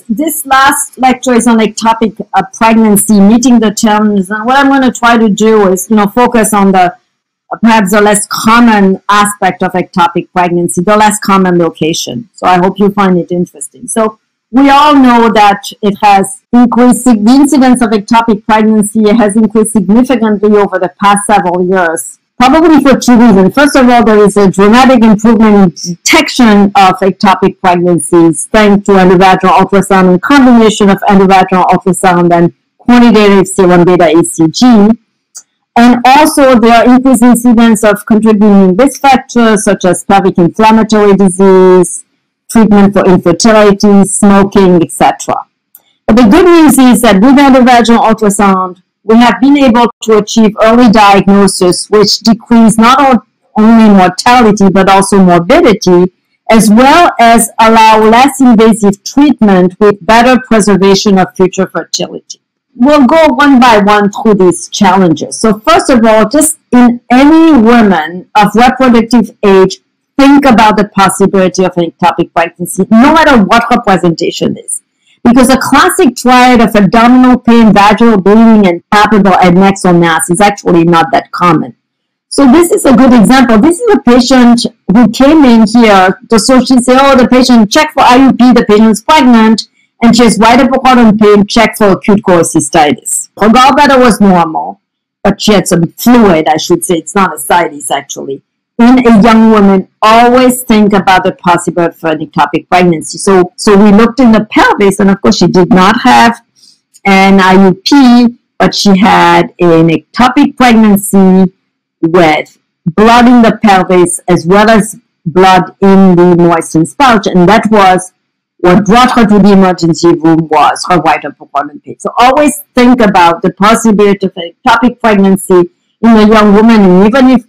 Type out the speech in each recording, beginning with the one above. guys, this last lecture is on ectopic pregnancy, meeting the terms. And what I'm going to try to do is, focus on the perhaps the less common aspect of ectopic pregnancy, the less common location. So I hope you find it interesting. So we all know that it has increased, the incidence of ectopic pregnancy has increased significantly over the past several years, probably for two reasons. First of all, there is a dramatic improvement in detection of ectopic pregnancies thanks to endovaginal ultrasound and combination of endovaginal ultrasound and quantitative serum beta-HCG. And also, there are increased incidence of contributing risk factors such as pelvic inflammatory disease, treatment for infertility, smoking, etc. But the good news is that with endovaginal ultrasound, we have been able to achieve early diagnosis, which decrease not only mortality but also morbidity, as well as allow less invasive treatment with better preservation of future fertility. We'll go one by one through these challenges. So first of all, just in any woman of reproductive age, think about the possibility of an ectopic pregnancy, no matter what her presentation is. Because a classic triad of abdominal pain, vaginal bleeding, and palpable adnexal mass is actually not that common. So this is a good example. This is a patient who came in here. So she said, oh, the patient checked for IUP, the patient's pregnant, and she has right hippocaudal pain, checked for acute cholecystitis. Her gallbladder was normal, but she had some fluid, I should say. It's not ascites, actually. In a young woman, always think about the possibility for an ectopic pregnancy. So we looked in the pelvis, and of course she did not have an IUP, but she had an ectopic pregnancy with blood in the pelvis as well as blood in the moistened pouch, and that was what brought her to the emergency room, was her right hippocaudal pain. So always think about the possibility of an ectopic pregnancy in a young woman, and even if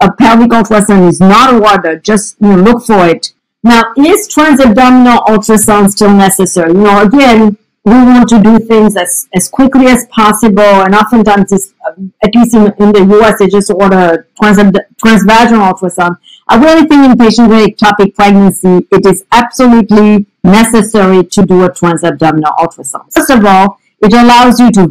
a pelvic ultrasound is not awarded, just look for it. Now, is transabdominal ultrasound still necessary? Again, we want to do things as quickly as possible, and oftentimes, at least in the U.S., they just order transvaginal ultrasound. I really think in patients with ectopic pregnancy, it is absolutely necessary to do a transabdominal ultrasound. First of all, it allows you to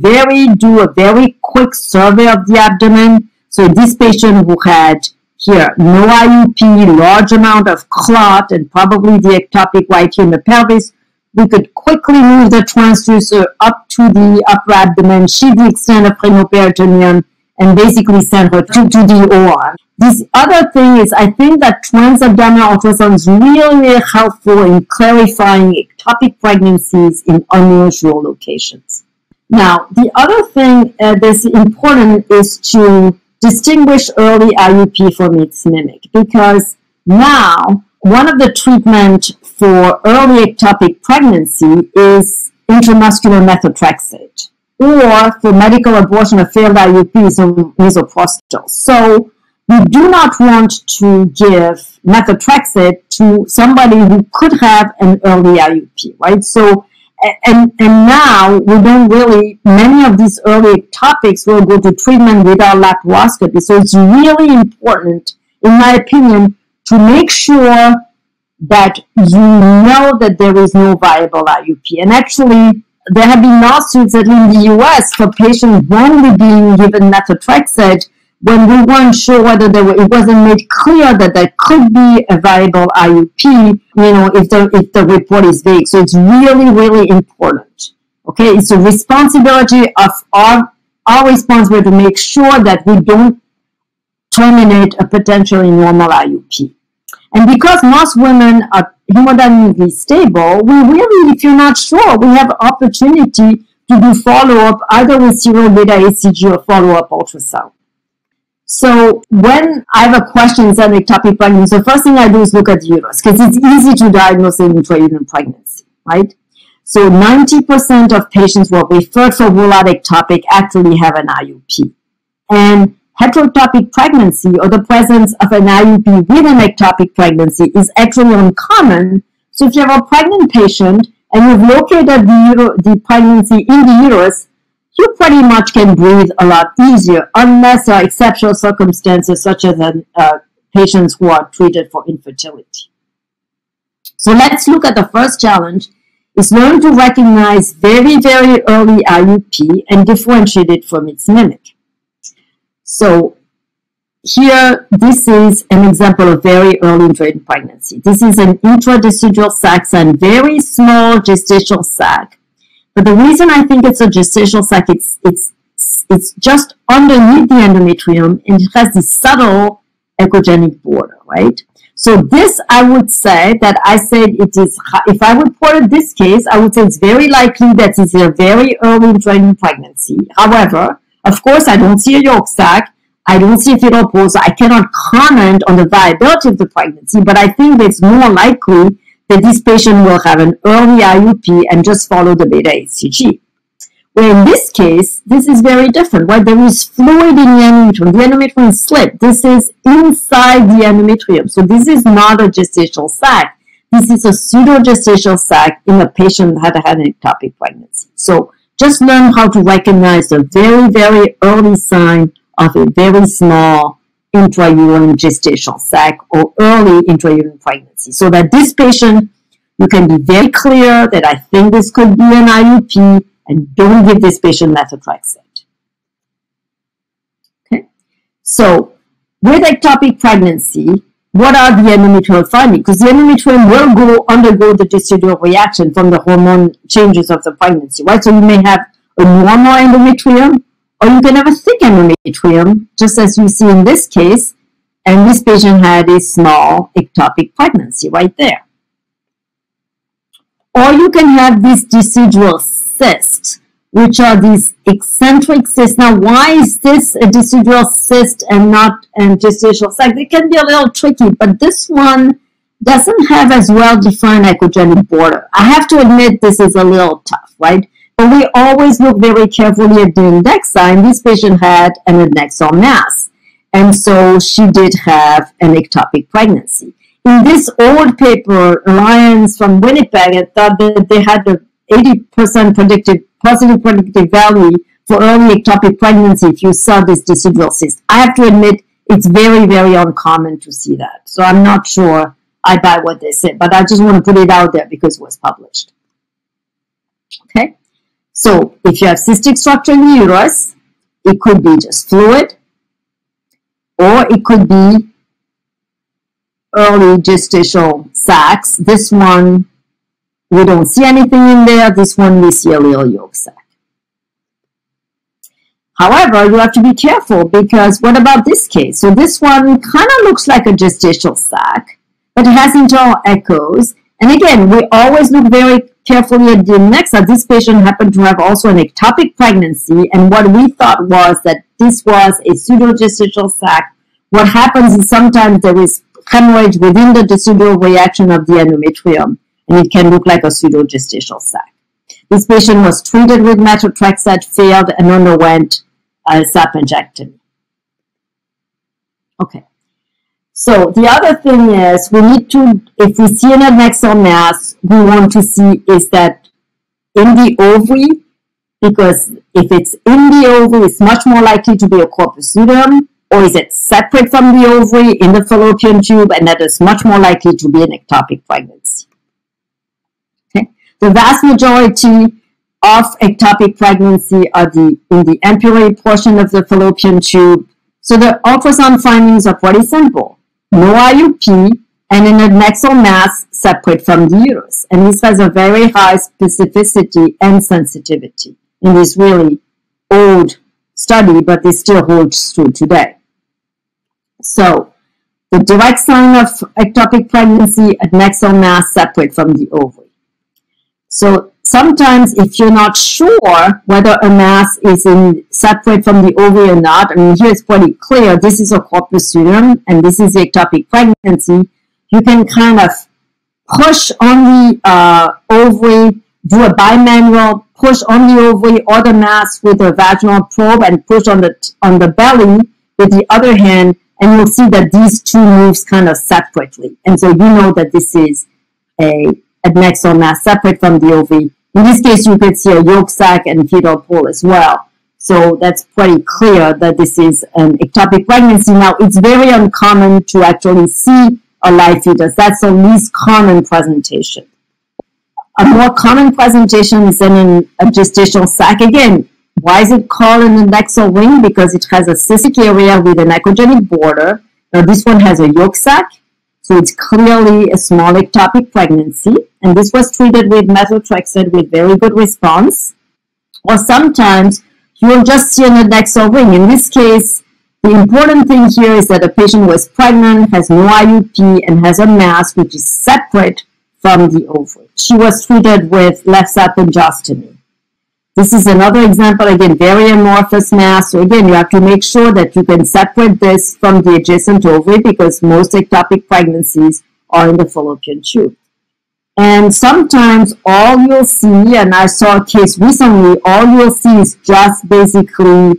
do a very quick survey of the abdomen. So this patient who had here no IUP, large amount of clot, and probably the ectopic right here in the pelvis, we could quickly move the transducer up to the upper abdomen, sheet the extent of prenoperitoneum, and basically send her to the OR. This other thing is, I think that transabdominal ultrasound is really, really helpful in clarifying ectopic pregnancies in unusual locations. Now, the other thing that's important is to distinguish early IUP from its mimic, because now one of the treatment for early ectopic pregnancy is intramuscular methotrexate, or for medical abortion of failed IUPs or mesoprostol. So we do not want to give methotrexate to somebody who could have an early IUP, right? So And now, we don't really, many of these early topics will go to treatment without laparoscopy. So it's really important, in my opinion, to make sure that you know that there is no viable IUP. And actually, there have been lawsuits, at least in the U.S., for patients wrongly being given methotrexate when we weren't sure whether it wasn't made clear that there could be a viable IUP, if the report is vague. So it's really, really important. Okay, it's a responsibility of our responsibility to make sure that we don't terminate a potentially normal IUP. And because most women are hemodynamically stable, we really, if you're not sure, we have opportunity to do follow-up either with serial beta-HCG or follow-up ultrasound. So when I have a question on ectopic pregnancy, the first thing I do is look at the uterus, because it's easy to diagnose an intrauterine pregnancy, right? So 90% of patients who are referred for rule-out ectopic actually have an IUP. And heterotopic pregnancy, or the presence of an IUP with an ectopic pregnancy, is actually uncommon. So if you have a pregnant patient and you've located the pregnancy in the uterus, you pretty much can breathe a lot easier, unless there are exceptional circumstances such as patients who are treated for infertility. So let's look at the first challenge, is learned to recognize very, very early IUP and differentiate it from its mimic. So here, this is an example of very early intrauterine pregnancy. This is an intradecidual sac, and very small gestational sac. But the reason I think it's a gestational sac, it's just underneath the endometrium, and it has this subtle echogenic border, right? So this, I would say that I said it is, if I reported this case, I would say it's very likely that it's a very early intrauterine pregnancy. However, of course, I don't see a yolk sac. I don't see a fetal pole, so I cannot comment on the viability of the pregnancy, but I think it's more likely that this patient will have an early IUP and just follow the beta-HCG. Where in this case, this is very different, right? There is fluid in the endometrium. The endometrium is slit. This is inside the endometrium. So this is not a gestational sac. This is a pseudo-gestational sac in a patient that had an ectopic pregnancy. So just learn how to recognize the very, very early sign of a very small intrauterine gestational sac or early intrauterine pregnancy. So that this patient, you can be very clear that I think this could be an IUP, and don't give this patient methotrexate. Okay? So with ectopic pregnancy, what are the endometrial findings? Because the endometrium will undergo the decidual reaction from the hormone changes of the pregnancy, right? So you may have a normal endometrium, or you can have a thick endometrium, just as you see in this case, and this patient had a small ectopic pregnancy right there. Or you can have these decidual cysts, which are these eccentric cysts. Now, why is this a decidual cyst and not a gestational sac? It can be a little tricky, but this one doesn't have as well-defined echogenic border. I have to admit this is a little tough, right? But we always look very carefully at the index sign. This patient had an adnexal mass, and so she did have an ectopic pregnancy. In this old paper, Lyons from Winnipeg had thought that they had an 80% predicted positive predictive value for early ectopic pregnancy if you saw this decidual cyst. I have to admit, it's very, very uncommon to see that. So I'm not sure I buy what they said, but I just want to put it out there because it was published. Okay? So if you have cystic structure in the uterus, it could be just fluid, or it could be early gestational sacs. This one, we don't see anything in there. This one, we see a little yolk sac. However, you have to be careful because what about this case? So this one kind of looks like a gestational sac, but it has internal echoes. And again, we always look very carefully at the adnexal. This patient happened to have also an ectopic pregnancy, and what we thought was that this was a pseudo-gestational sac. What happens is sometimes there is hemorrhage within the decidual reaction of the endometrium, and it can look like a pseudo-gestational sac. This patient was treated with methotrexate, failed, and underwent a salpingectomy. Okay. So the other thing is, we need to, if we see an adnexal mass, we want to see is that in the ovary, because if it's in the ovary, it's much more likely to be a corpus luteum, or is it separate from the ovary in the fallopian tube, and that is much more likely to be an ectopic pregnancy. Okay? The vast majority of ectopic pregnancy are in the ampullae portion of the fallopian tube, so the ultrasound findings are pretty simple. No IUP, and an adnexal mass separate from the uterus. And this has a very high specificity and sensitivity in this really old study, but it still holds true today. So, the direct sign of ectopic pregnancy, adnexal mass separate from the ovary. So, sometimes if you're not sure whether a mass is separate from the ovary or not, I mean, here it's pretty clear, this is a corpus luteum and this is the ectopic pregnancy, you can kind of push on the ovary, do a bimanual, push on the ovary or the mass with a vaginal probe and push on the belly with the other hand, and you'll see that these two moves kind of separately. And so you know that this is a adnexal mass separate from the ovary. In this case, you could see a yolk sac and fetal pole as well. So that's pretty clear that this is an ectopic pregnancy. Now, it's very uncommon to actually see a live fetus. That's the least common presentation. A more common presentation is in a gestational sac. Again, why is it called an adnexal ring? Because it has a cystic area with an echogenic border. Now this one has a yolk sac, so it's clearly a small ectopic pregnancy. And this was treated with methotrexate with very good response. Or sometimes you'll just see an adnexal ring. In this case, the important thing here is that the patient was pregnant, has no IUP, and has a mass which is separate from the ovary. She was treated with left side penjostomy. This is another example, again, very amorphous mass. So again, you have to make sure that you can separate this from the adjacent ovary because most ectopic pregnancies are in the fallopian tube. And sometimes all you'll see, and I saw a case recently, all you'll see is just basically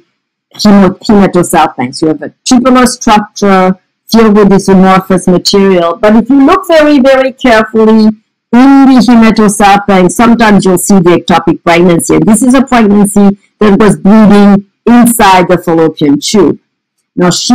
hematosalpinx. So you have a tubular structure filled with this amorphous material. But if you look very, very carefully in the hematosalpinx, sometimes you'll see the ectopic pregnancy. And this is a pregnancy that was bleeding inside the fallopian tube. Now, she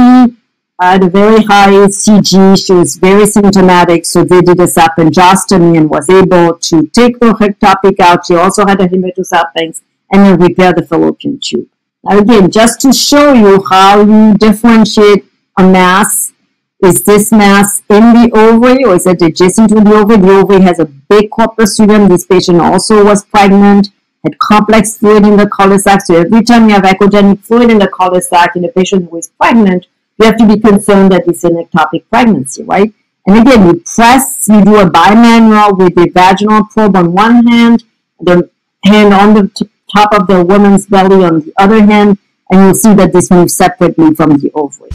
had a very high HCG. She was very symptomatic, so they did a salpingostomy and was able to take the ectopic out. She also had a hematosalpinx and then repair the fallopian tube. Now, again, just to show you how you differentiate a mass. Is this mass in the ovary or is it adjacent to the ovary? The ovary has a big corpus luteum. This patient also was pregnant, had complex fluid in the cul-de-sac. So every time you have echogenic fluid in the cul-de-sac in a patient who is pregnant, you have to be concerned that it's an ectopic pregnancy, right? And again, you press, you do a bimanual with a vaginal probe on one hand, the hand on the top of the woman's belly on the other hand, and you'll see that this moves separately from the ovary.